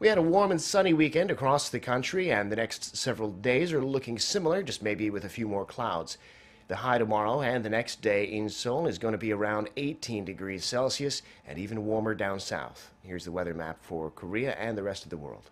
We had a warm and sunny weekend across the country, and the next several days are looking similar, just maybe with a few more clouds. The high tomorrow and the next day in Seoul is going to be around 18 degrees Celsius and even warmer down south. Here's the weather map for Korea and the rest of the world.